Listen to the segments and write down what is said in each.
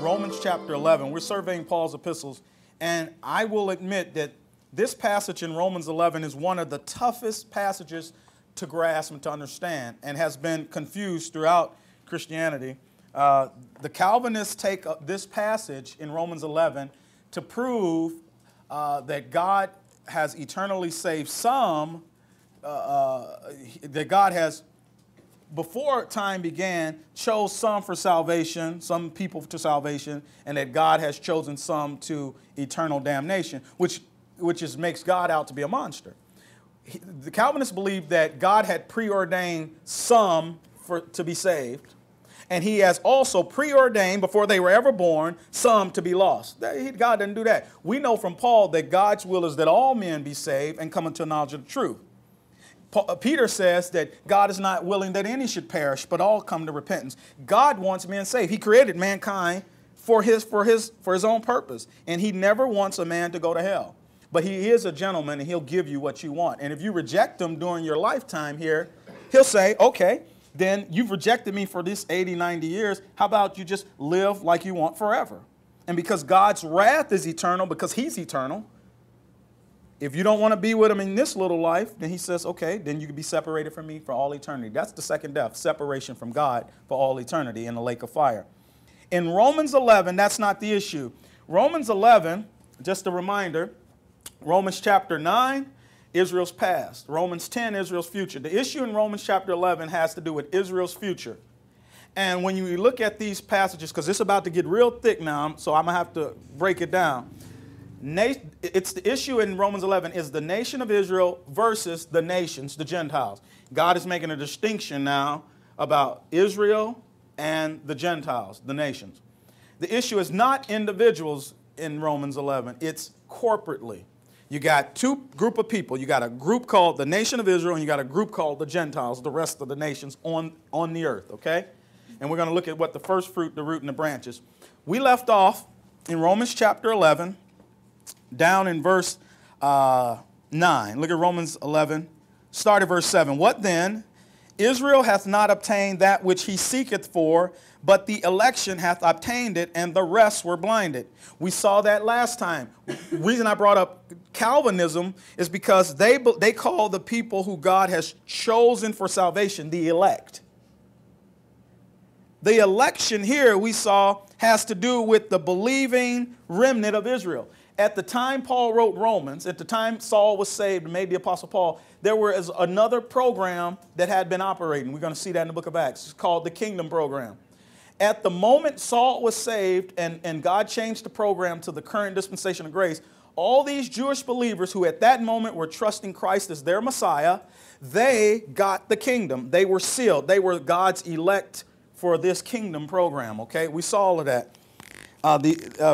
Romans chapter 11. We're surveying Paul's epistles, and I will admit that this passage in Romans 11 is one of the toughest passages to grasp and to understand, and has been confused throughout Christianity. The Calvinists take up this passage in Romans 11 to prove that God has eternally saved some, that God has, before time began, chose some for salvation, some people to salvation, and that God has chosen some to eternal damnation, which makes God out to be a monster. The Calvinists believe that God had preordained some to be saved, and he has also preordained, before they were ever born, some to be lost. God didn't do that. We know from Paul that God's will is that all men be saved and come into knowledge of the truth. Peter says that God is not willing that any should perish, but all come to repentance. God wants men saved. He created mankind for his own purpose, and he never wants a man to go to hell. But he is a gentleman, and he'll give you what you want. And if you reject him during your lifetime here, he'll say, okay, then you've rejected me for this 80, 90 years. How about you just live like you want forever? And because God's wrath is eternal, because he's eternal, if you don't want to be with him in this little life, then he says, okay, then you can be separated from me for all eternity. That's the second death, separation from God for all eternity in the lake of fire. In Romans 11, that's not the issue. Romans 11, just a reminder, Romans chapter 9, Israel's past. Romans 10, Israel's future. The issue in Romans chapter 11 has to do with Israel's future. And when you look at these passages, because it's about to get real thick now, so I'm going to have to break it down. It's the issue in Romans 11 is the nation of Israel versus the nations, the Gentiles. God is making a distinction now about Israel and the Gentiles, the nations. The issue is not individuals in Romans 11. It's corporately. You got two group of people. You got a group called the nation of Israel, and you got a group called the Gentiles, the rest of the nations on the earth, okay? And we're going to look at what the first fruit, the root, and the branches. We left off in Romans chapter 11, down in verse 9. Look at Romans 11, start at verse 7. What then? Israel hath not obtained that which he seeketh for, but the election hath obtained it, and the rest were blinded. We saw that last time. The reason I brought up Calvinism is because they call the people who God has chosen for salvation the elect. The election here, we saw, has to do with the believing remnant of Israel. At the time Paul wrote Romans, at the time Saul was saved and made the Apostle Paul, there was another program that had been operating. We're going to see that in the book of Acts. It's called the Kingdom Program. At the moment Saul was saved and God changed the program to the current dispensation of grace, all these Jewish believers who at that moment were trusting Christ as their Messiah, they got the kingdom. They were sealed. They were God's elect for this kingdom program, okay? We saw all of that.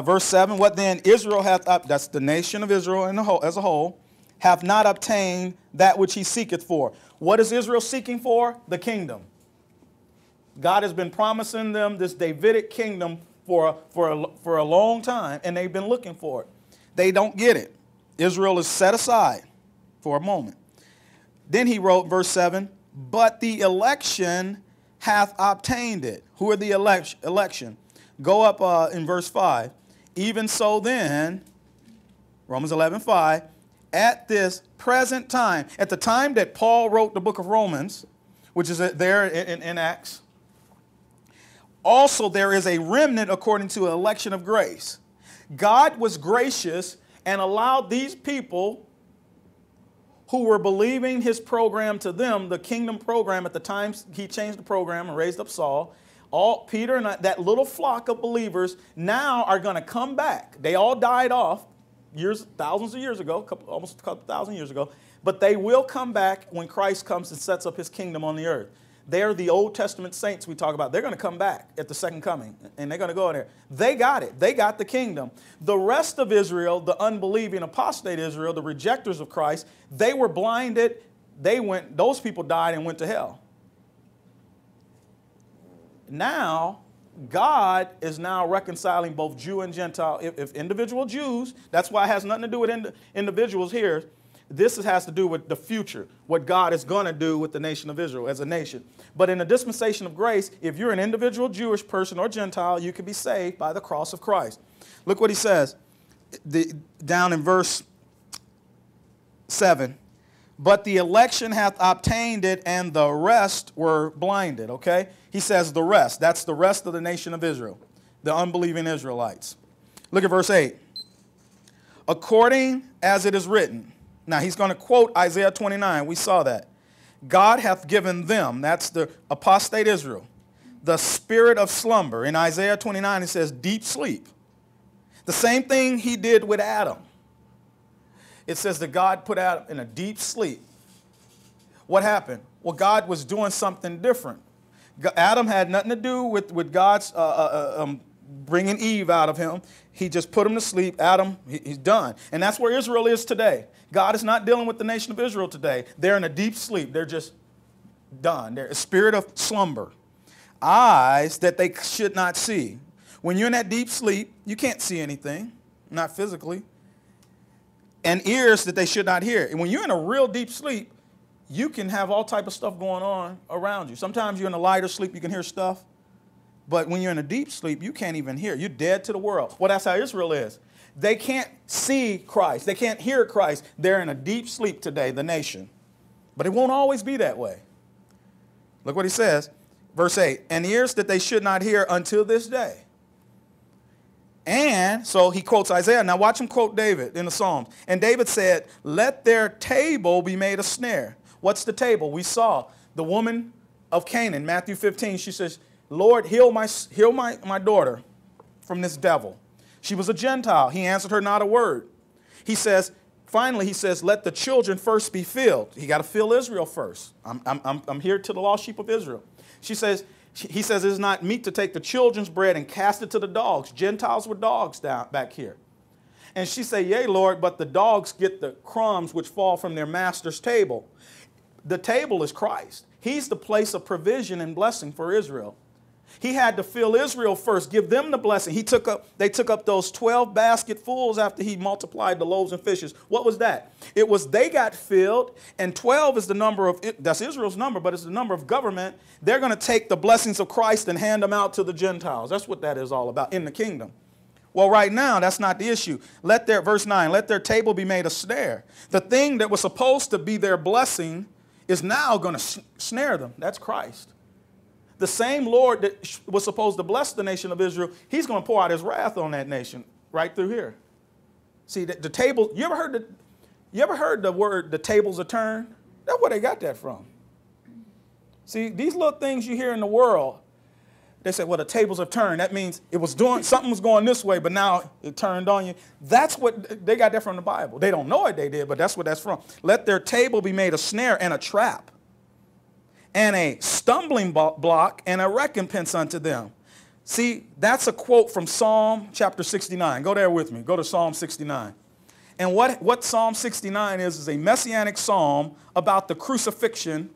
Verse 7, what then Israel hath up, that's the nation of Israel as a whole, hath not obtained that which he seeketh for. What is Israel seeking for? The kingdom. God has been promising them this Davidic kingdom for a long time, and they've been looking for it. They don't get it. Israel is set aside for a moment. Then he wrote, verse 7, but the election hath obtained it. Who are the election? Go up in verse 5. Even so then, Romans 11, 5, at this present time, at the time that Paul wrote the book of Romans, which is there in Acts, also there is a remnant according to an election of grace. God was gracious and allowed these people who were believing his program to them, the kingdom program at the time he changed the program and raised up Saul, all Peter and that little flock of believers now are going to come back. They all died off years, thousands of years ago, almost a couple thousand years ago, but they will come back when Christ comes and sets up his kingdom on the earth. They're the Old Testament saints we talk about. They're going to come back at the second coming, and they're going to go in there. They got it. They got the kingdom. The rest of Israel, the unbelieving apostate Israel, the rejectors of Christ, they were blinded. Those people died and went to hell. Now, God is now reconciling both Jew and Gentile. If individual Jews, that's why it has nothing to do with individuals here. This has to do with the future, what God is going to do with the nation of Israel as a nation. But in the dispensation of grace, if you're an individual Jewish person or Gentile, you can be saved by the cross of Christ. Look what he says down in verse 7. But the election hath obtained it, and the rest were blinded. Okay? He says the rest. That's the rest of the nation of Israel, the unbelieving Israelites. Look at verse 8. According as it is written. Now he's going to quote Isaiah 29. We saw that. God hath given them, that's the apostate Israel, the spirit of slumber. In Isaiah 29 it says deep sleep. The same thing he did with Adam. It says that God put Adam in a deep sleep. What happened? Well, God was doing something different. Adam had nothing to do with God's bringing Eve out of him. He just put him to sleep. Adam, he's done. And that's where Israel is today. God is not dealing with the nation of Israel today. They're in a deep sleep. They're just done. They're a spirit of slumber. Eyes that they should not see. When you're in that deep sleep, you can't see anything, not physically. And ears that they should not hear. And when you're in a real deep sleep, you can have all type of stuff going on around you. Sometimes you're in a lighter sleep, you can hear stuff. But when you're in a deep sleep, you can't even hear. You're dead to the world. Well, that's how Israel is. They can't see Christ. They can't hear Christ. They're in a deep sleep today, the nation. But it won't always be that way. Look what he says, verse 8, and ears that they should not hear until this day. And so he quotes Isaiah. Now watch him quote David in the Psalms. And David said, let their table be made a snare. What's the table? We saw the woman of Canaan, Matthew 15. She says, Lord, heal my daughter from this devil. She was a Gentile. He answered her not a word. He says, finally, he says, let the children first be filled. He got to fill Israel first. I'm here to the lost sheep of Israel. She says, he says, it is not meet to take the children's bread and cast it to the dogs. Gentiles were dogs down back here. And she said, yea, Lord, but the dogs get the crumbs which fall from their master's table. The table is Christ. He's the place of provision and blessing for Israel. He had to fill Israel first, give them the blessing. They took up those 12 basketfuls after he multiplied the loaves and fishes. What was that? It was they got filled, and 12 is the number of, that's Israel's number, but it's the number of government. They're going to take the blessings of Christ and hand them out to the Gentiles. That's what that is all about in the kingdom. Well, right now, that's not the issue. Let their, verse 9, let their table be made a snare. The thing that was supposed to be their blessing is now going to snare them. That's Christ. The same Lord that was supposed to bless the nation of Israel, he's going to pour out his wrath on that nation right through here. See, the table, you ever heard the word, the tables are turned? That's where they got that from. See, these little things you hear in the world, they say, well, the tables have turned. That means it was doing, something was going this way, but now it turned on you. That's what, they got that from the Bible. They don't know what they did, but that's what that's from. Let their table be made a snare and a trap, and a stumbling block, and a recompense unto them. See, that's a quote from Psalm chapter 69. Go there with me. Go to Psalm 69. And what Psalm 69 is a messianic psalm about the crucifixion,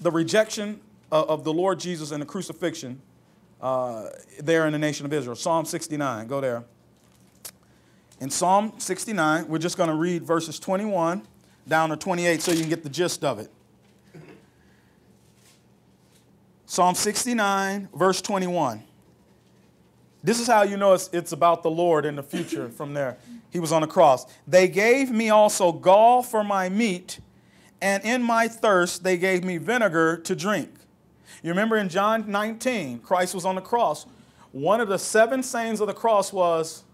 the rejection of the Lord Jesus and the crucifixion there in the nation of Israel. Psalm 69. Go there. In Psalm 69, we're just going to read verses 21 down to 28 so you can get the gist of it. Psalm 69, verse 21. This is how you know it's about the Lord in the future from there. He was on the cross. They gave me also gall for my meat, and in my thirst they gave me vinegar to drink. You remember in John 19, Christ was on the cross. One of the seven sayings of the cross was,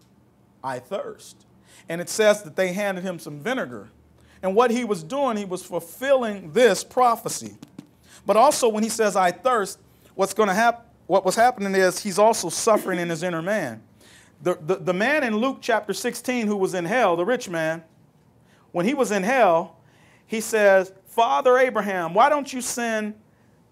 I thirst. And it says that they handed him some vinegar. And what he was doing, he was fulfilling this prophecy. But also when he says, I thirst, what was happening is he's also suffering in his inner man. The man in Luke chapter 16 who was in hell, the rich man, when he was in hell, he says, Father Abraham, why don't you send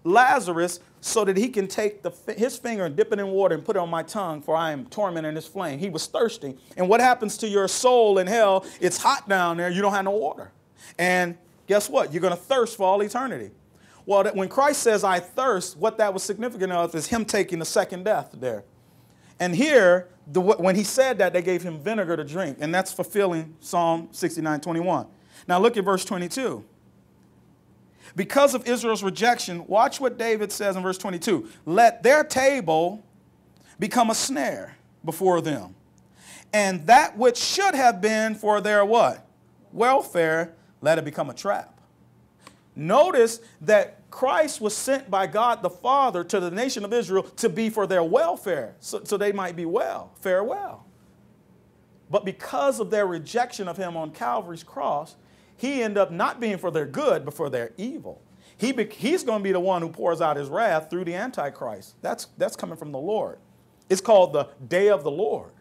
Lazarus so that he can take his finger and dip it in water and put it on my tongue, for I am tormented in this flame. He was thirsty. And what happens to your soul in hell? It's hot down there. You don't have no water. And guess what? You're going to thirst for all eternity. Well, when Christ says, I thirst, what that was significant of is him taking the second death there. And here, when he said that, they gave him vinegar to drink. And that's fulfilling Psalm 69:21. Now look at verse 22. Because of Israel's rejection, watch what David says in verse 22. Let their table become a snare before them, and that which should have been for their what? Welfare, let it become a trap. Notice that Christ was sent by God the Father to the nation of Israel to be for their welfare, so they might be well, fare well. But because of their rejection of him on Calvary's cross, he ended up not being for their good, but for their evil. He's going to be the one who pours out his wrath through the Antichrist. That's coming from the Lord. It's called the Day of the Lord.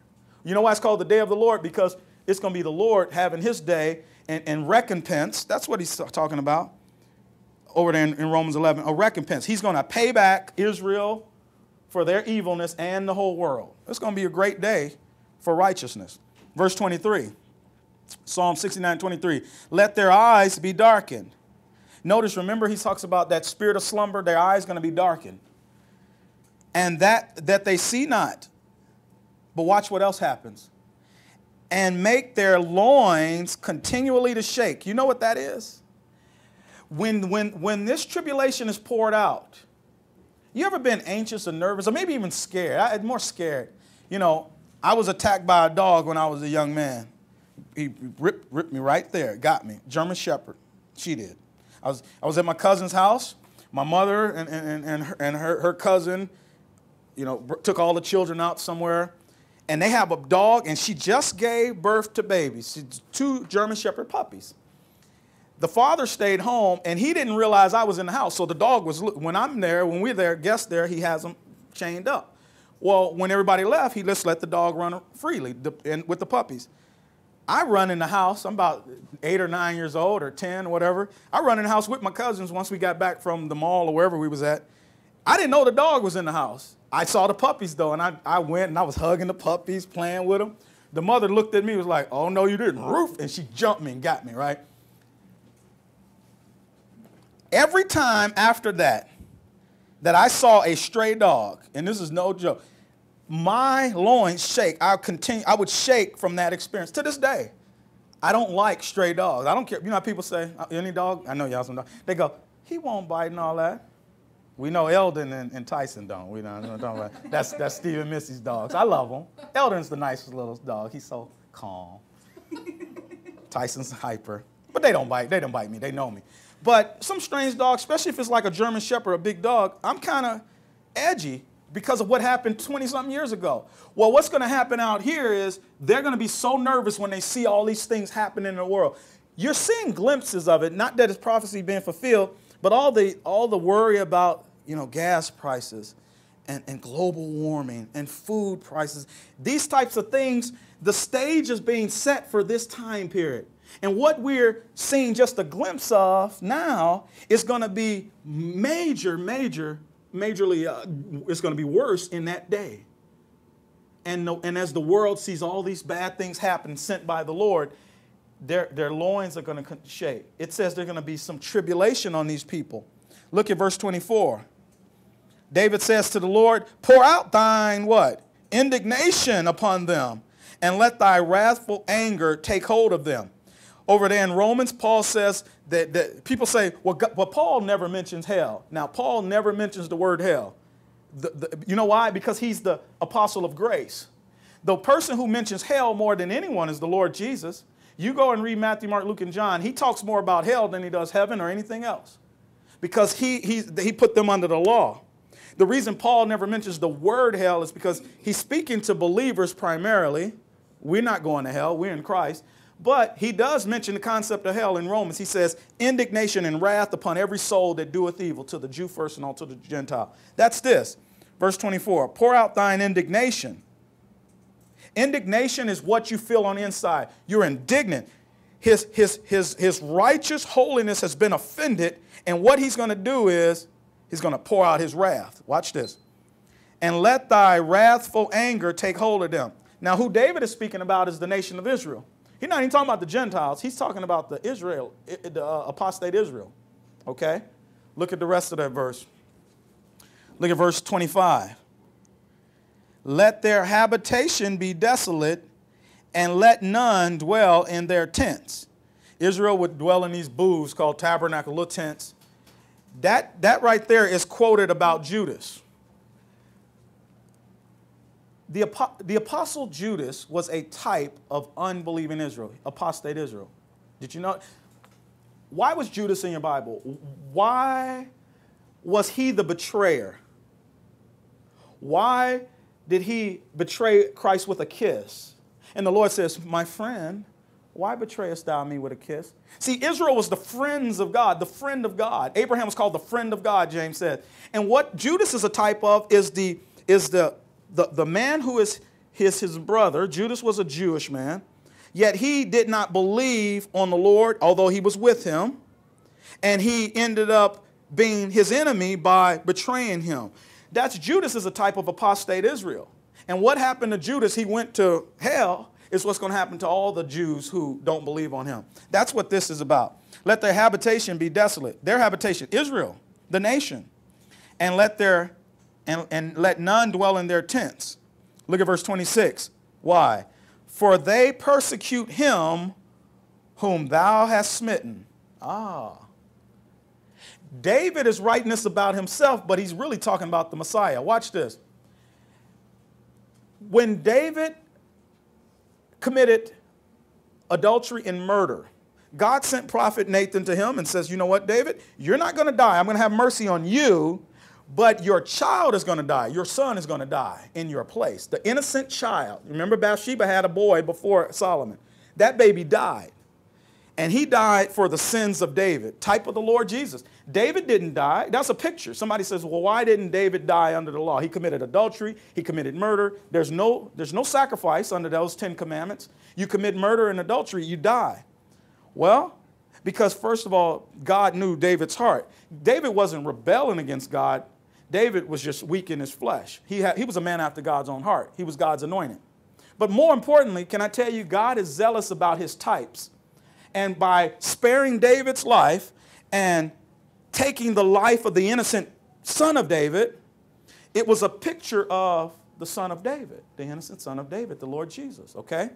You know why it's called the Day of the Lord? Because it's going to be the Lord having his day and recompense. That's what he's talking about over there in Romans 11, a recompense. He's going to pay back Israel for their evilness and the whole world. It's going to be a great day for righteousness. Verse 23, Psalm 69:23. Let their eyes be darkened. Notice, remember, he talks about that spirit of slumber, their eyes going to be darkened. And that they see not. But watch what else happens. And make their loins continually to shake. You know what that is? When this tribulation is poured out, you ever been anxious or nervous or maybe even scared? I'm more scared. You know, I was attacked by a dog when I was a young man. He ripped me right there, got me. German Shepherd, she did. I was at my cousin's house. My mother and her cousin, you know, took all the children out somewhere. And they have a dog, and she just gave birth to babies. She's 2 German Shepherd puppies. The father stayed home, and he didn't realize I was in the house. So the dog was, when we're there, he has them chained up. Well, when everybody left, he just let the dog run freely with the puppies. I run in the house. I'm about 8 or 9 years old or 10 or whatever. I run in the house with my cousins once we got back from the mall or wherever we was at. I didn't know the dog was in the house. I saw the puppies, though, and I went and I was hugging the puppies, playing with them. The mother looked at me and was like, oh, no, you didn't, roof, and she jumped me and got me, right? Every time after that I saw a stray dog, and this is no joke, my loins shake. I would shake from that experience. To this day, I don't like stray dogs. I don't care. You know how people say, any dog? I know y'all some dogs. They go, he won't bite and all that. We know Eldon and Tyson don't. We don't talk about that's Steve and Missy's dogs. I love them. Eldon's the nicest little dog. He's so calm. Tyson's hyper. But they don't bite. They don't bite me. They know me. But some strange dogs, especially if it's like a German Shepherd, a big dog, I'm kind of edgy because of what happened 20-something years ago. Well, what's going to happen out here is they're going to be so nervous when they see all these things happening in the world. You're seeing glimpses of it, not that it's prophecy being fulfilled, but all the worry about, you know, gas prices and global warming and food prices, these types of things, the stage is being set for this time period. And what we're seeing just a glimpse of now is going to be it's going to be worse in that day. And as the world sees all these bad things happen sent by the Lord, their loins are going to shake. It says there's going to be some tribulation on these people. Look at verse 24. David says to the Lord, pour out thine what? Indignation upon them, and let thy wrathful anger take hold of them. Over there in Romans, Paul says that people say, well, but Paul never mentions hell. Now, Paul never mentions the word hell. You know why? Because he's the apostle of grace. The person who mentions hell more than anyone is the Lord Jesus. You go and read Matthew, Mark, Luke, and John. He talks more about hell than he does heaven or anything else because he put them under the law. The reason Paul never mentions the word hell is because he's speaking to believers primarily. We're not going to hell. We're in Christ. But he does mention the concept of hell in Romans. He says, indignation and wrath upon every soul that doeth evil, to the Jew first and unto the Gentile. That's this. Verse 24, pour out thine indignation. Indignation is what you feel on the inside. You're indignant. His righteous holiness has been offended, and what he's going to do is he's going to pour out his wrath. Watch this. And let thy wrathful anger take hold of them. Now, who David is speaking about is the nation of Israel. He's not even talking about the Gentiles. He's talking about the apostate Israel. Okay? Look at the rest of that verse. Look at verse 25. Let their habitation be desolate, and let none dwell in their tents. Israel would dwell in these booths called tabernacle, little tents. That right there is quoted about Judas. The apostle Judas was a type of unbelieving Israel, apostate Israel. Did you know? Why was Judas in your Bible? Why was he the betrayer? Why did he betray Christ with a kiss? And the Lord says, my friend, why betrayest thou me with a kiss? See, Israel was the friends of God, the friend of God. Abraham was called the friend of God, James said. And what Judas is a type of is the man who is his brother. Judas was a Jewish man, yet he did not believe on the Lord, although he was with him. And he ended up being his enemy by betraying him. That's Judas is a type of apostate Israel. And what happened to Judas? He went to hell. Is what's going to happen to all the Jews who don't believe on him. That's what this is about. Let their habitation be desolate. Their habitation, Israel, the nation. And let none dwell in their tents. Look at verse 26. Why? For they persecute him whom thou hast smitten. Ah. David is writing this about himself, but he's really talking about the Messiah. Watch this. When David committed adultery and murder, God sent prophet Nathan to him and says, you know what, David, you're not going to die. I'm going to have mercy on you, but your child is going to die. Your son is going to die in your place. The innocent child. Remember, Bathsheba had a boy before Solomon. That baby died. And he died for the sins of David, type of the Lord Jesus. David didn't die. That's a picture. Somebody says, well, why didn't David die under the law? He committed adultery. He committed murder. There's no sacrifice under those 10 commandments. You commit murder and adultery, you die. Well, because first of all, God knew David's heart. David wasn't rebelling against God. David was just weak in his flesh. He was a man after God's own heart. He was God's anointed. But more importantly, can I tell you, God is zealous about his types. And by sparing David's life and taking the life of the innocent son of David, it was a picture of the son of David, the innocent son of David, the Lord Jesus, okay?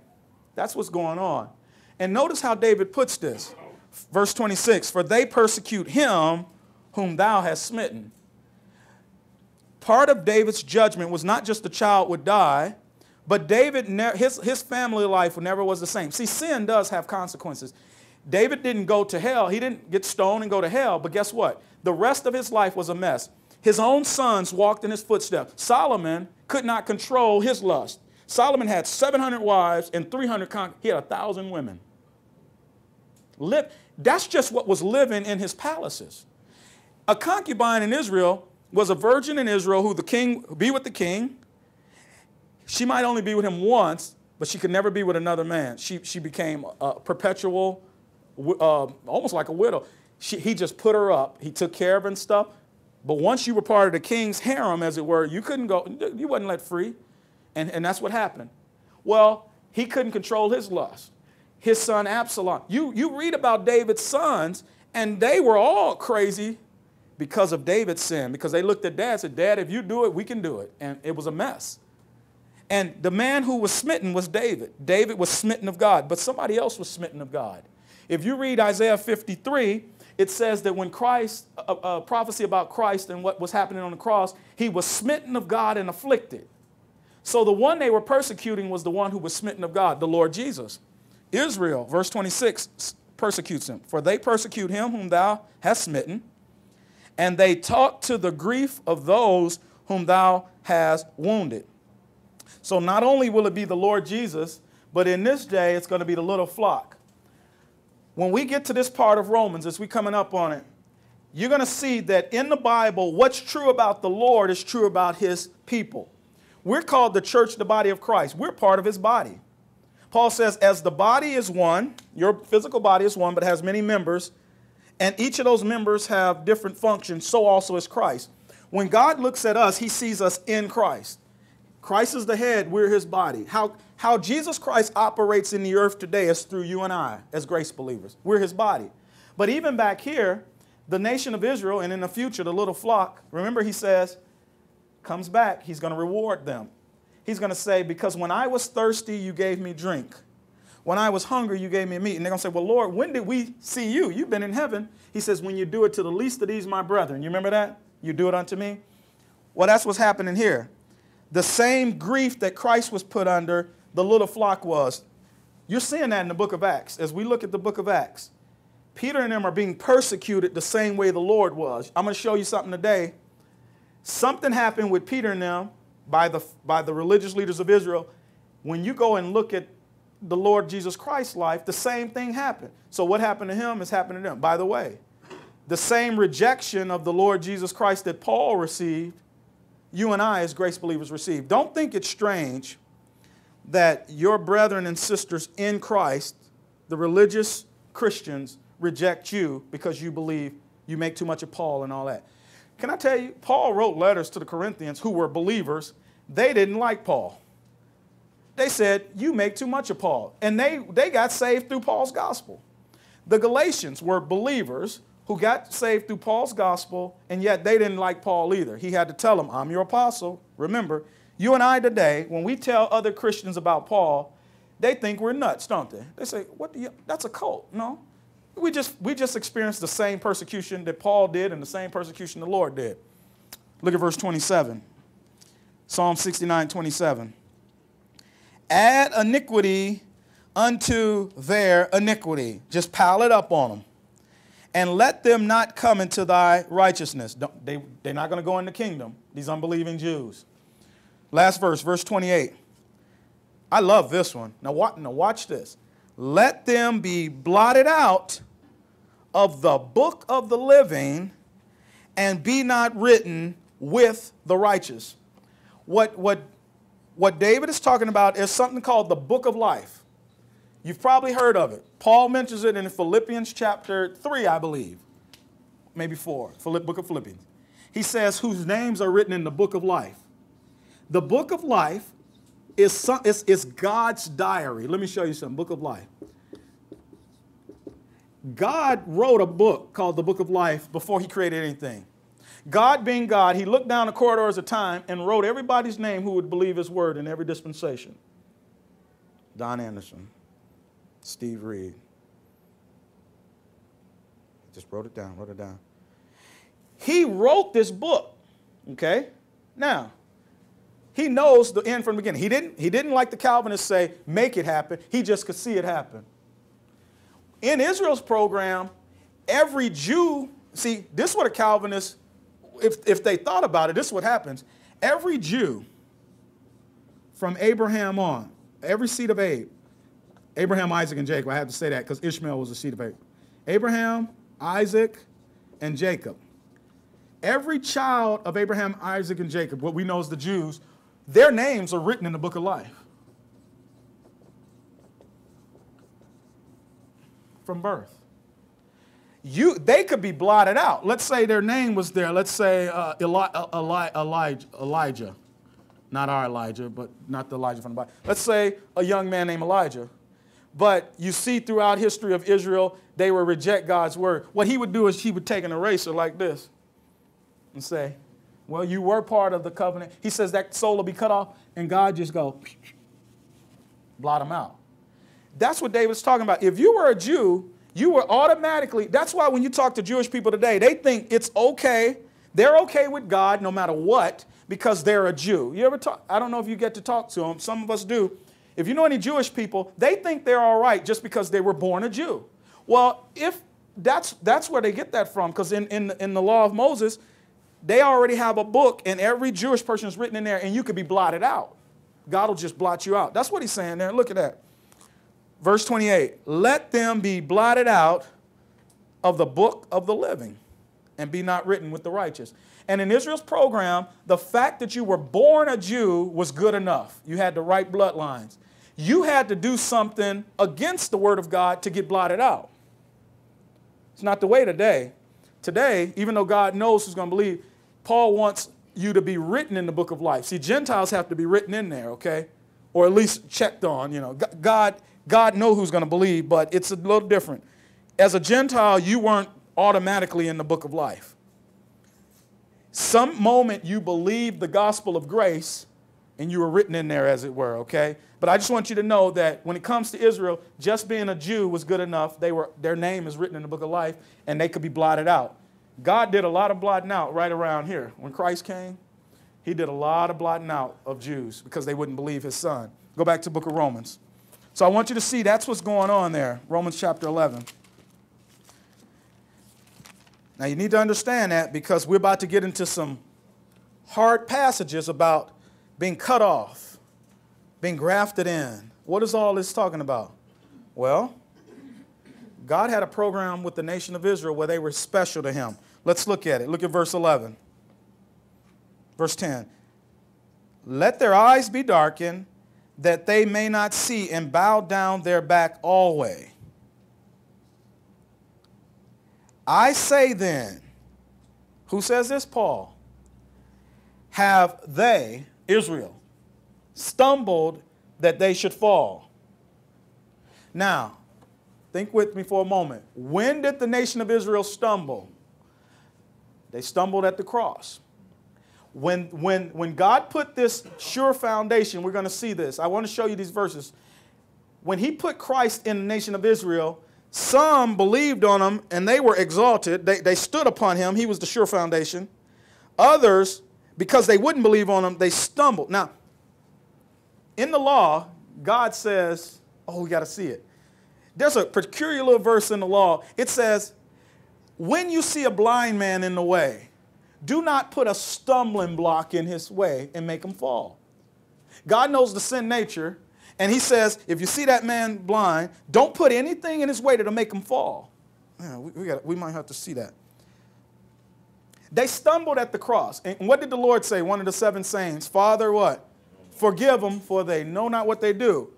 That's what's going on. And notice how David puts this. Verse 26, for they persecute him whom thou hast smitten. Part of David's judgment was not just the child would die, but David, his family life never was the same. See, sin does have consequences. David didn't go to hell. He didn't get stoned and go to hell. But guess what? The rest of his life was a mess. His own sons walked in his footsteps. Solomon could not control his lust. Solomon had 700 wives and 300 concubines. He had 1,000 women. That's just what was living in his palaces. A concubine in Israel was a virgin in Israel who the king be with the king. She might only be with him once, but she could never be with another man. She became a perpetual, almost like a widow. He just put her up. He took care of her and stuff. But once you were part of the king's harem, as it were, you couldn't go. You wasn't let free. And that's what happened. Well, he couldn't control his lust. His son Absalom. You read about David's sons, and they were all crazy because of David's sin, because they looked at Dad and said, Dad, if you do it, we can do it. And it was a mess. And the man who was smitten was David. David was smitten of God, but somebody else was smitten of God. If you read Isaiah 53, it says that when Christ, a prophecy about Christ and what was happening on the cross, he was smitten of God and afflicted. So the one they were persecuting was the one who was smitten of God, the Lord Jesus. Israel, verse 26, persecutes him. For they persecute him whom thou hast smitten, and they talk to the grief of those whom thou hast wounded. So not only will it be the Lord Jesus, but in this day, it's going to be the little flock. When we get to this part of Romans, as we're coming up on it, you're going to see that in the Bible, what's true about the Lord is true about his people. We're called the church, the body of Christ. We're part of his body. Paul says, as the body is one, your physical body is one, but has many members, and each of those members have different functions, so also is Christ. When God looks at us, he sees us in Christ. Christ is the head, we're his body. How Jesus Christ operates in the earth today is through you and I as grace believers. We're his body. But even back here, the nation of Israel, and in the future, the little flock, remember he says, comes back, he's going to reward them. He's going to say, because when I was thirsty, you gave me drink. when I was hungry, you gave me meat. And they're going to say, well, Lord, when did we see you? You've been in heaven. He says, when you do it to the least of these, my brethren. You remember that? You do it unto me. Well, that's what's happening here. The same grief that Christ was put under, the little flock was. You're seeing that in the book of Acts. As we look at the book of Acts, Peter and them are being persecuted the same way the Lord was. I'm going to show you something today. Something happened with Peter and them by the religious leaders of Israel. When you go and look at the Lord Jesus Christ's life, the same thing happened. So what happened to him is happening to them. By the way, the same rejection of the Lord Jesus Christ that Paul received, you and I as grace believers receive. Don't think it's strange that your brethren and sisters in Christ, the religious Christians, reject you because you believe you make too much of Paul and all that. Can I tell you, Paul wrote letters to the Corinthians who were believers. They didn't like Paul. They said, you make too much of Paul. And they got saved through Paul's gospel. The Galatians were believers who got saved through Paul's gospel, and yet they didn't like Paul either. He had to tell them, I'm your apostle. Remember, you and I today, when we tell other Christians about Paul, they think we're nuts, don't they? They say, "What? That's a cult." No, we just experienced the same persecution that Paul did and the same persecution the Lord did. Look at verse 27, Psalm 69:27. Add iniquity unto their iniquity. Just pile it up on them. And let them not come into thy righteousness. They're not going to go in the kingdom, these unbelieving Jews. Last verse, verse 28. I love this one. Now watch this. Let them be blotted out of the book of the living and be not written with the righteous. What David is talking about is something called the book of life. You've probably heard of it. Paul mentions it in Philippians chapter 3, I believe. Maybe 4, book of Philippians. He says, whose names are written in the book of life. The book of life is God's diary. Let me show you something, book of life. God wrote a book called the book of life before he created anything. God being God, he looked down the corridors of time and wrote everybody's name who would believe his word in every dispensation. Don Anderson. Steve Reed. Just wrote it down. He wrote this book, okay? Now, he knows the end from the beginning. He didn't like the Calvinists say, make it happen. He just could see it happen. In Israel's program, every Jew, see, this is what a Calvinist, if they thought about it, this is what happens. Every Jew from Abraham on, every seed of Abraham, Isaac, and Jacob. I have to say that because Ishmael was a seed of Abraham, Isaac, and Jacob. Every child of Abraham, Isaac, and Jacob, what we know as the Jews, their names are written in the book of life. From birth. They could be blotted out. Let's say their name was there. Let's say Elijah. Not our Elijah, but not the Elijah from the Bible. Let's say a young man named Elijah. But you see throughout history of Israel, they would reject God's word. What he would do is he would take an eraser like this and say, well, you were part of the covenant. He says that soul will be cut off, and God just go, blot them out. That's what David's talking about. If you were a Jew, you were automatically, that's why when you talk to Jewish people today, they think it's okay. They're okay with God no matter what because they're a Jew. You ever talk? I don't know if you get to talk to them. Some of us do. If you know any Jewish people, they think they're all right just because they were born a Jew. Well, if that's where they get that from, because in the law of Moses, they already have a book, and every Jewish person is written in there, and you could be blotted out. God will just blot you out. That's what he's saying there. Look at that. Verse 28, let them be blotted out of the book of the living and be not written with the righteous. And in Israel's program, the fact that you were born a Jew was good enough. You had the right bloodlines. You had to do something against the word of God to get blotted out. It's not the way today. Today, even though God knows who's going to believe, Paul wants you to be written in the book of life. See, Gentiles have to be written in there, okay? Or at least checked on, you know. God knows who's going to believe, but it's a little different. As a Gentile, you weren't automatically in the book of life. Some moment you believed the gospel of grace, and you were written in there, as it were, okay? But I just want you to know that when it comes to Israel, just being a Jew was good enough. Their name is written in the book of life, and they could be blotted out. God did a lot of blotting out right around here. When Christ came, he did a lot of blotting out of Jews because they wouldn't believe his son. Go back to the book of Romans. So I want you to see that's what's going on there, Romans chapter 11. Now, you need to understand that because we're about to get into some hard passages about being cut off, being grafted in. What is all this talking about? Well, God had a program with the nation of Israel where they were special to him. Let's look at it. Look at verse 11. Verse 10. Let their eyes be darkened that they may not see and bow down their back alway. I say then, who says this? Paul. Have they, Israel, stumbled that they should fall? Now, think with me for a moment. When did the nation of Israel stumble? They stumbled at the cross. When God put this sure foundation, we're going to see this. I want to show you these verses. When he put Christ in the nation of Israel, some believed on him and they were exalted. They stood upon him. He was the sure foundation. Others, because they wouldn't believe on him, they stumbled. Now, in the law, God says, oh, we got to see it. There's a peculiar little verse in the law. It says, when you see a blind man in the way, do not put a stumbling block in his way and make him fall. God knows the sin nature, and he says, if you see that man blind, don't put anything in his way that'll make him fall. Yeah, we might have to see that. They stumbled at the cross. And what did the Lord say? One of the seven sayings, Father, what? Forgive them, for they know not what they do.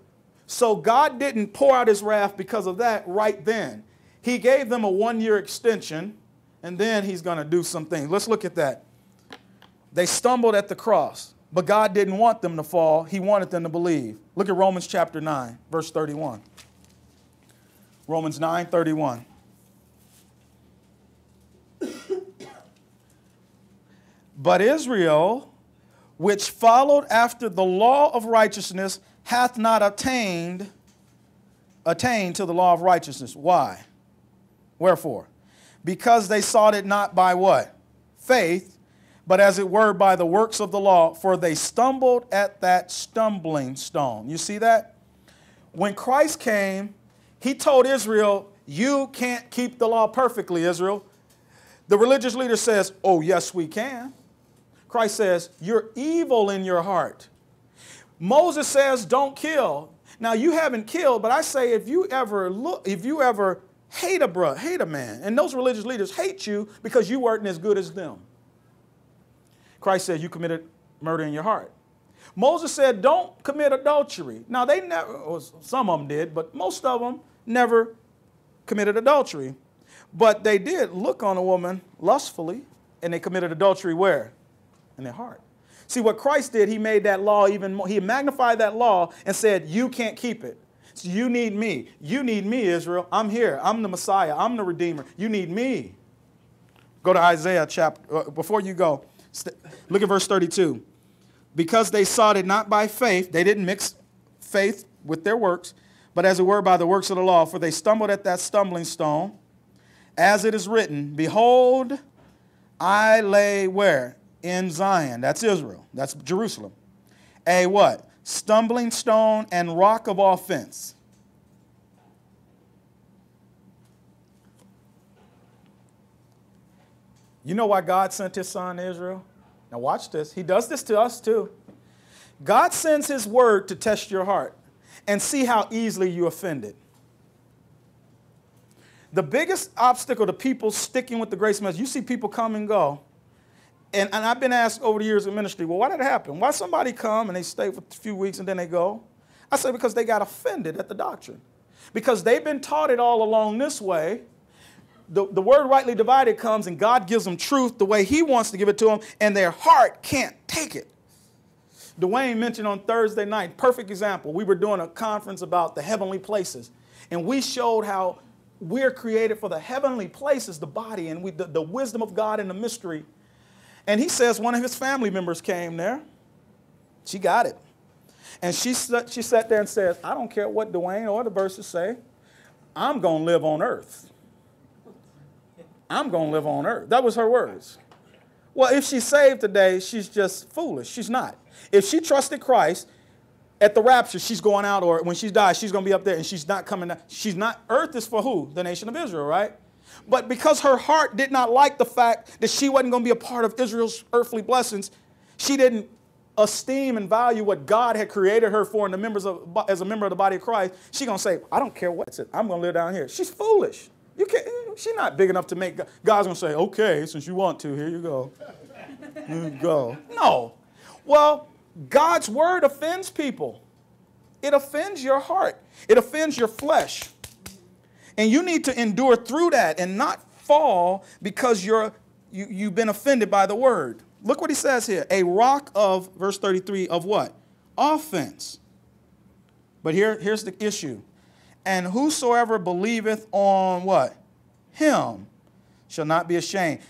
So God didn't pour out his wrath because of that right then. He gave them a one-year extension, and then he's going to do some things. Let's look at that. They stumbled at the cross, but God didn't want them to fall. He wanted them to believe. Look at Romans chapter 9, verse 31. Romans 9, 31. But Israel, which followed after the law of righteousness, hath not attained to the law of righteousness. Why? Wherefore? Because they sought it not by what? Faith, but as it were by the works of the law, for they stumbled at that stumbling stone. You see that? When Christ came, he told Israel, you can't keep the law perfectly, Israel. The religious leader says, oh, yes, we can. Christ says, you're evil in your heart. Moses says, don't kill. Now, you haven't killed, but I say if you ever hate a man, and those religious leaders hate you because you weren't as good as them. Christ said, you committed murder in your heart. Moses said, don't commit adultery. Now, they never, or some of them did, but most of them never committed adultery. But they did look on a woman lustfully, and they committed adultery where? In their heart. See, what Christ did, he made that law even more. He magnified that law and said, you can't keep it. So you need me. You need me, Israel. I'm here. I'm the Messiah. I'm the Redeemer. You need me. Go to Isaiah chapter. Before you go, look at verse 32. Because they sought it not by faith, they didn't mix faith with their works, but as it were by the works of the law, for they stumbled at that stumbling stone. As it is written, behold, I lay where? In Zion, that's Israel, that's Jerusalem, a what? Stumbling stone and rock of offense. You know why God sent his son to Israel? Now watch this. He does this to us too. God sends his word to test your heart and see how easily you offend it. The biggest obstacle to people sticking with the grace message, you see people come and go. And I've been asked over the years of ministry, well, why did it happen? Why somebody come and they stay for a few weeks and then they go? I say because they got offended at the doctrine. Because they've been taught it all along this way. The word rightly divided comes and God gives them truth the way he wants to give it to them, and their heart can't take it. Duane mentioned on Thursday night, perfect example, we were doing a conference about the heavenly places. And we showed how we're created for the heavenly places, the body, and the wisdom of God and the mystery. And he says one of his family members came there, She got it. And she sat there and says, I don't care what Duane or the verses say. I'm going to live on earth. I'm going to live on earth. That was her words. Well, if she's saved today, she's just foolish. She's not. If she trusted Christ at the rapture, she's going out, or when she dies, she's going to be up there and she's not coming down. She's not. Earth is for who? The nation of Israel, right? But because her heart did not like the fact that she wasn't going to be a part of Israel's earthly blessings, she didn't esteem and value what God had created her for and the members of, as a member of the body of Christ. She's going to say, I don't care what's it. I'm going to live down here. She's foolish. You can't, she's not big enough to make God. God's going to say, okay, since you want to, here you go. You go. No. Well, God's word offends people. It offends your heart. It offends your flesh. And you need to endure through that and not fall because you've been offended by the word. Look what he says here. A rock of, verse 33, of what? Offense. But here's the issue. And whosoever believeth on what? Him shall not be ashamed.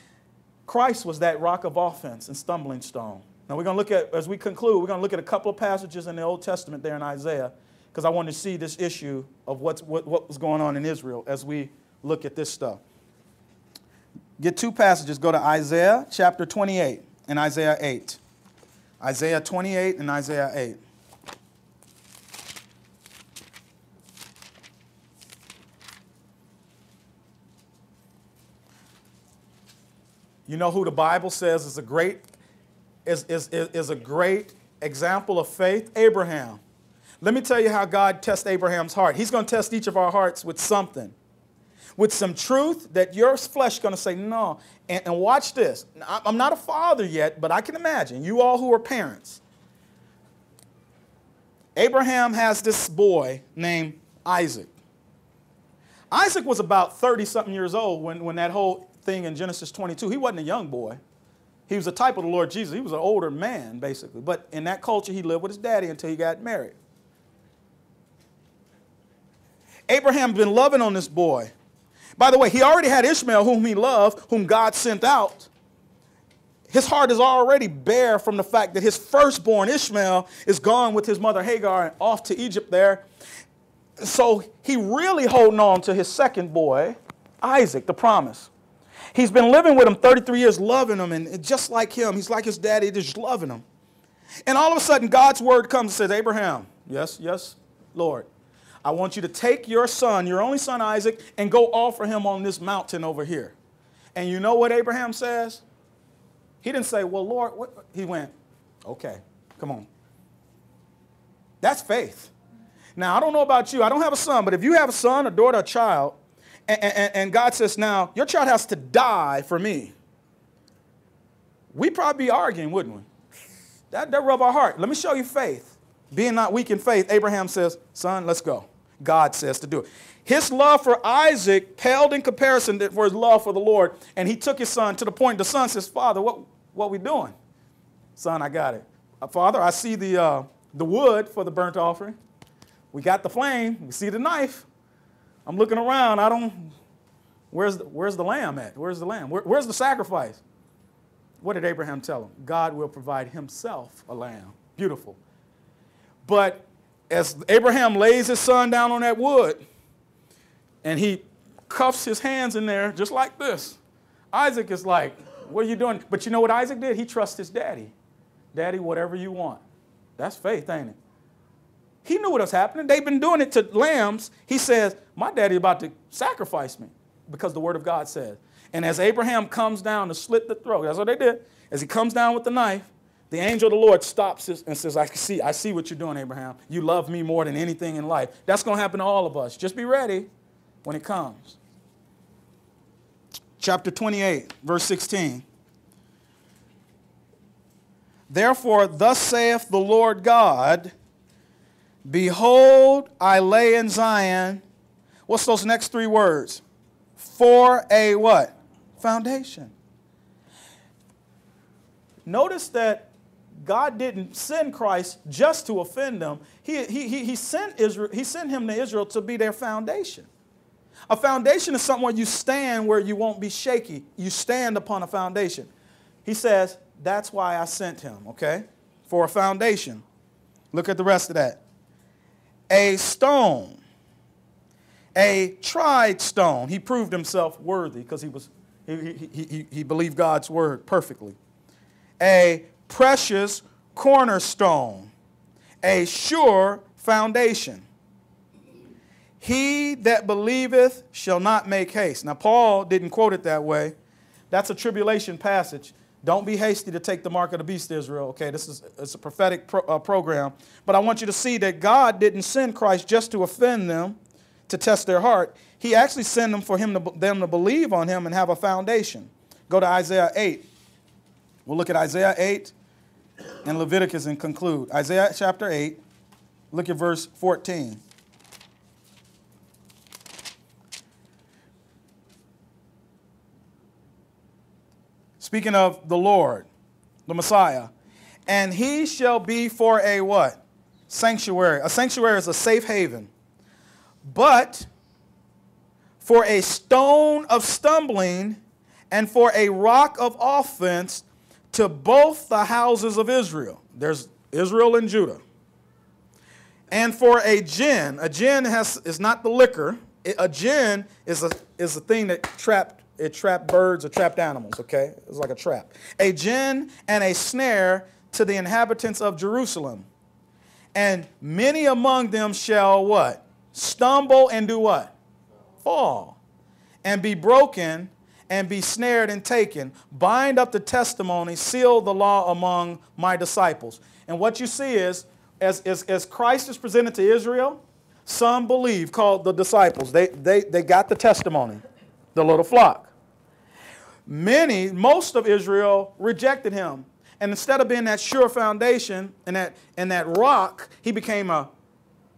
Christ was that rock of offense and stumbling stone. Now we're going to look at, as we conclude, we're going to look at a couple of passages in the Old Testament there in Isaiah, because I want to see this issue of what was going on in Israel as we look at this stuff. Get two passages. Go to Isaiah chapter 28 and Isaiah 8. Isaiah 28 and Isaiah 8. You know who the Bible says is a great, is a great example of faith? Abraham. Let me tell you how God tests Abraham's heart. He's going to test each of our hearts with something, with some truth that your flesh is going to say no. And watch this. I'm not a father yet, but I can imagine. You all who are parents. Abraham has this boy named Isaac. Isaac was about 30-something years old when that whole thing in Genesis 22. He wasn't a young boy. He was a type of the Lord Jesus. He was an older man, basically. But in that culture, he lived with his daddy until he got married. Abraham's been loving on this boy. By the way, he already had Ishmael, whom he loved, whom God sent out. His heart is already bare from the fact that his firstborn, Ishmael, is gone with his mother Hagar and off to Egypt there. So he really holding on to his second boy, Isaac, the promise. He's been living with him 33 years, loving him, and just like him. He's like his daddy, just loving him. And all of a sudden, God's word comes and says, Abraham, yes, yes, Lord. I want you to take your son, your only son Isaac, and go offer him on this mountain over here. And you know what Abraham says? He didn't say, well, Lord, what? He went, okay, come on. That's faith. Now, I don't know about you. I don't have a son, but if you have a son, a daughter, a child, and God says, now, your child has to die for me, we'd probably be arguing, wouldn't we? That rub our heart. Let me show you faith. Being not weak in faith, Abraham says, son, let's go. God says to do it. His love for Isaac paled in comparison for his love for the Lord, and he took his son to the point the son says, Father, what we doing? Son, I got it. Father, I see the wood for the burnt offering. We got the flame. We see the knife. I'm looking around. I don't, where's the lamb at? Where's the lamb? Where's the sacrifice? What did Abraham tell him? God will provide himself a lamb. Beautiful. But as Abraham lays his son down on that wood and he cuffs his hands in there just like this, Isaac is like, what are you doing? But you know what Isaac did? He trusts his daddy. Daddy, whatever you want. That's faith, ain't it? He knew what was happening. They've been doing it to lambs. He says, my daddy's about to sacrifice me because the word of God says. And as Abraham comes down to slit the throat, that's what they did. As he comes down with the knife, the angel of the Lord stops and says, I see what you're doing, Abraham. You love me more than anything in life. That's going to happen to all of us. Just be ready when it comes. Chapter 28, verse 16. Therefore, thus saith the Lord God, behold, I lay in Zion. What's those next three words? For a what? Foundation. Notice that God didn't send Christ just to offend them. He sent him to Israel to be their foundation. A foundation is somewhere you stand where you won't be shaky. You stand upon a foundation. He says, that's why I sent him, okay? for a foundation. Look at the rest of that. A stone, a tried stone. He proved himself worthy because he believed God's word perfectly. A precious cornerstone, a sure foundation. He that believeth shall not make haste. Now, Paul didn't quote it that way. That's a tribulation passage. Don't be hasty to take the mark of the beast, Israel. Okay, it's a prophetic program. But I want you to see that God didn't send Christ just to offend them, to test their heart. He actually sent them for them to believe on him and have a foundation. Go to Isaiah 8. We'll look at Isaiah 8 and Leviticus and conclude. Isaiah chapter 8, look at verse 14. Speaking of the Lord, the Messiah, and he shall be for a what? Sanctuary. A sanctuary is a safe haven, but for a stone of stumbling and for a rock of offense to both the houses of Israel. There's Israel and Judah. And for a gin is not the liquor. A gin is a thing that trapped birds or trapped animals, okay? It's like a trap. A gin and a snare to the inhabitants of Jerusalem. And many among them shall what? Stumble and do what? Fall. And be broken and be snared and taken. Bind up the testimony, seal the law among my disciples. And what you see is, as Christ is presented to Israel, some believe, called the disciples. They got the testimony, the little flock. Most of Israel rejected him. And instead of being that sure foundation and that rock, he became a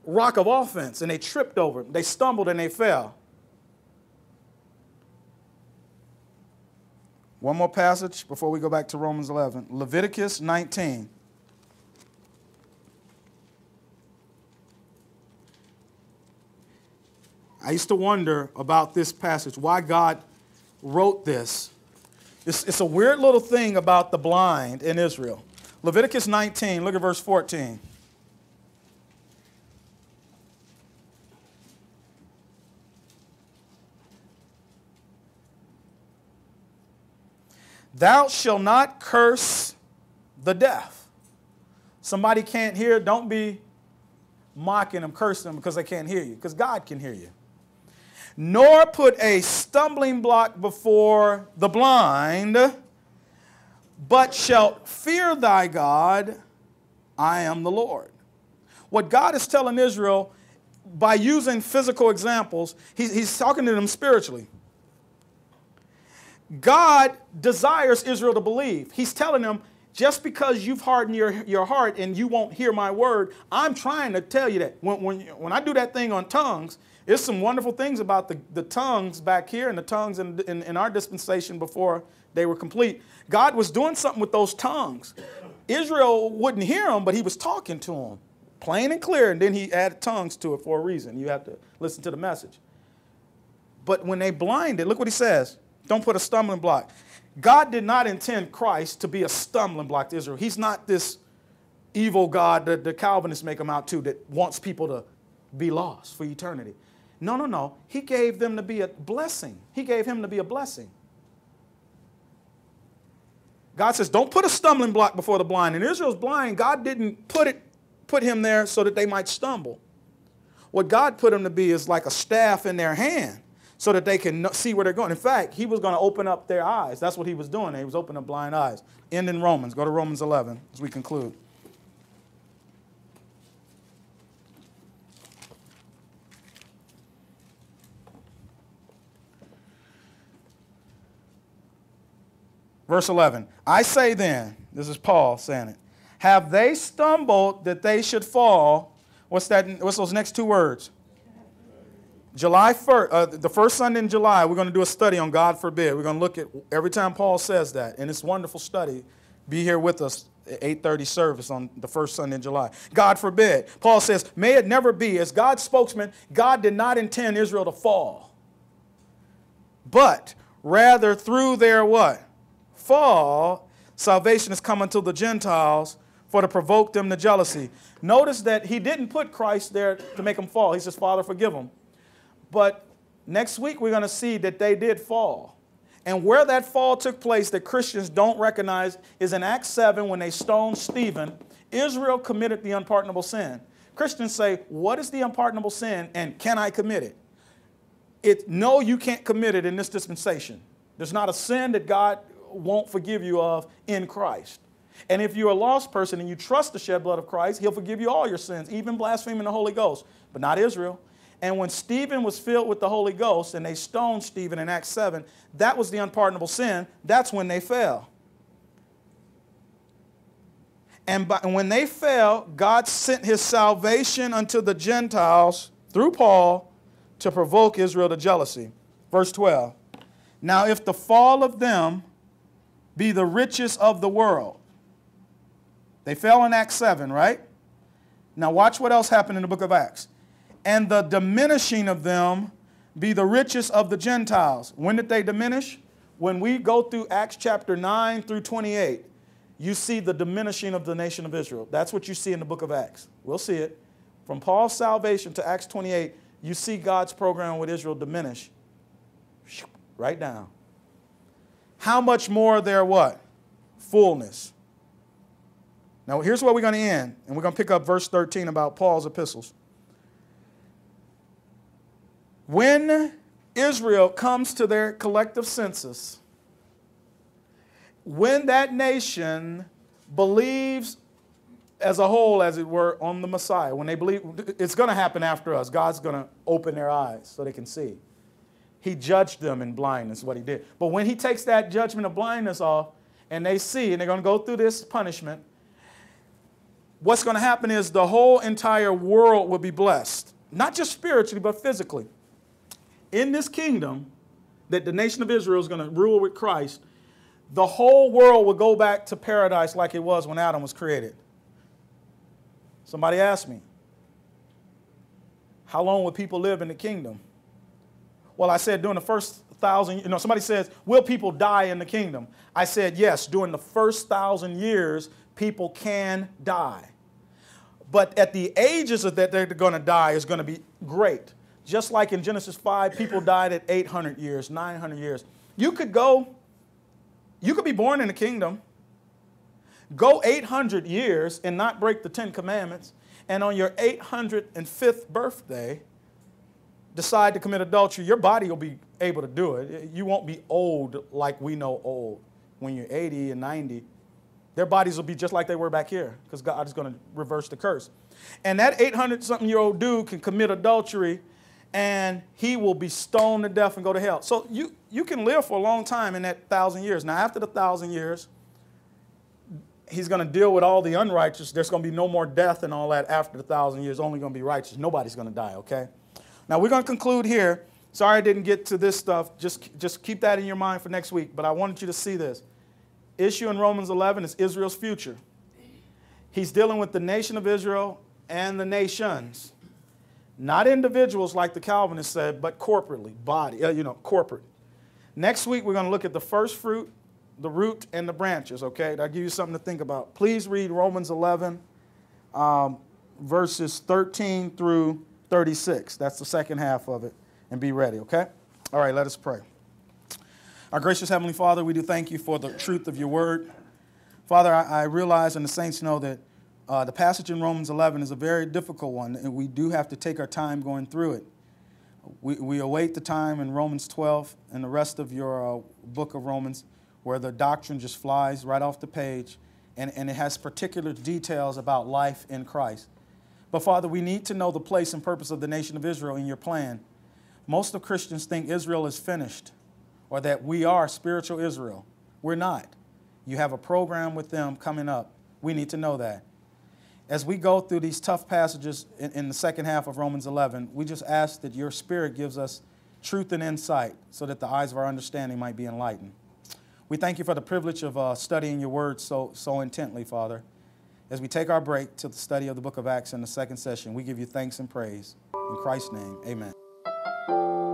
rock of offense, and they tripped over him. They stumbled and they fell. One more passage before we go back to Romans 11. Leviticus 19. I used to wonder about this passage, why God wrote this. It's a weird little thing about the blind in Israel. Leviticus 19, look at verse 14. Thou shalt not curse the deaf. Somebody can't hear, don't be mocking them, cursing them because they can't hear you, because God can hear you. Nor put a stumbling block before the blind, but shalt fear thy God, I am the Lord. What God is telling Israel, by using physical examples, he's talking to them spiritually. God desires Israel to believe. He's telling them, just because you've hardened your heart and you won't hear my word, I'm trying to tell you that. When I do that thing on tongues, there's some wonderful things about the tongues back here and the tongues in our dispensation before they were complete. God was doing something with those tongues. Israel wouldn't hear them, but he was talking to them, plain and clear, and then he added tongues to it for a reason. You have to listen to the message. But when they blinded, look what he says. Don't put a stumbling block. God did not intend Christ to be a stumbling block to Israel. He's not this evil God that the Calvinists make him out to, that wants people to be lost for eternity. No, no, no. He gave them to be a blessing. He gave him to be a blessing. God says, don't put a stumbling block before the blind. And Israel's blind. God didn't put him there so that they might stumble. What God put him to be is like a staff in their hand, so that they can see where they're going. In fact, he was going to open up their eyes. That's what he was doing. He was opening up blind eyes. End in Romans. Go to Romans 11 as we conclude. Verse 11. I say then, this is Paul saying it, have they stumbled that they should fall? What's those next two words? July 1st, the first Sunday in July, we're going to do a study on God Forbid. We're going to look at every time Paul says that, and it's a wonderful study. Be here with us at 8:30 service on the first Sunday in July. God forbid. Paul says, may it never be. As God's spokesman, God did not intend Israel to fall, but rather through their what? Fall, salvation is coming to the Gentiles for to provoke them to jealousy. Notice that he didn't put Christ there to make them fall. He says, Father, forgive them. But next week, we're going to see that they did fall. And where that fall took place that Christians don't recognize is in Acts 7 when they stoned Stephen. Israel committed the unpardonable sin. Christians say, what is the unpardonable sin and can I commit it? No, you can't commit it in this dispensation. There's not a sin that God won't forgive you of in Christ. And if you're a lost person and you trust the shed blood of Christ, he'll forgive you all your sins, even blaspheming the Holy Ghost, but not Israel. And when Stephen was filled with the Holy Ghost and they stoned Stephen in Acts 7, that was the unpardonable sin. That's when they fell. And when they fell, God sent his salvation unto the Gentiles through Paul to provoke Israel to jealousy. Verse 12. Now if the fall of them be the riches of the world. They fell in Acts 7, right? Now watch what else happened in the book of Acts. And the diminishing of them be the riches of the Gentiles. When did they diminish? When we go through Acts chapter 9 through 28, you see the diminishing of the nation of Israel. That's what you see in the book of Acts. We'll see it. From Paul's salvation to Acts 28, you see God's program with Israel diminish. Right down. How much more their what? Fullness. Now here's where we're going to end, and we're going to pick up verse 13 about Paul's epistles. When Israel comes to their collective census, when that nation believes as a whole, as it were, on the Messiah, when they believe, it's going to happen after us. God's going to open their eyes so they can see. He judged them in blindness, what he did. But when he takes that judgment of blindness off and they see, and they're going to go through this punishment, what's going to happen is the whole entire world will be blessed. Not just spiritually, but physically. In this kingdom that the nation of Israel is going to rule with Christ, the whole world will go back to paradise like it was when Adam was created. Somebody asked me, how long will people live in the kingdom? Well, I said during the first 1,000, somebody says, will people die in the kingdom? I said, yes, during the first 1,000 years, people can die. But at the ages that they're going to die is going to be great. Just like in Genesis 5, people died at 800 years, 900 years. You could be born in the kingdom, go 800 years and not break the 10 commandments, and on your 805th birthday, decide to commit adultery. Your body will be able to do it. You won't be old like we know old. When you're 80 and 90, their bodies will be just like they were back here because God is going to reverse the curse. And that 800-something-year-old dude can commit adultery and he will be stoned to death and go to hell. So you can live for a long time in that 1,000 years. Now, after the 1,000 years, he's going to deal with all the unrighteous. There's going to be no more death and all that after the 1,000 years, only going to be righteous. Nobody's going to die, okay? Now, we're going to conclude here. Sorry I didn't get to this stuff. Just keep that in your mind for next week, but I wanted you to see this. Issue in Romans 11 is Israel's future. He's dealing with the nation of Israel and the nations. Not individuals like the Calvinists said, but corporately, corporate. Next week, we're going to look at the first fruit, the root, and the branches, okay? That'll give you something to think about. Please read Romans 11, verses 13 through 36. That's the second half of it, and be ready, okay? All right, let us pray. Our gracious Heavenly Father, we do thank you for the truth of your word. Father, I realize and the saints know that the passage in Romans 11 is a very difficult one, and we do have to take our time going through it. We await the time in Romans 12 and the rest of your book of Romans where the doctrine just flies right off the page, and it has particular details about life in Christ. But Father, we need to know the place and purpose of the nation of Israel in your plan. Most of Christians think Israel is finished, or that we are spiritual Israel. We're not. You have a program with them coming up. We need to know that. As we go through these tough passages in the second half of Romans 11, we just ask that your Spirit gives us truth and insight so that the eyes of our understanding might be enlightened. We thank you for the privilege of studying your word so intently, Father. As we take our break to the study of the book of Acts in the second session, we give you thanks and praise. In Christ's name, amen.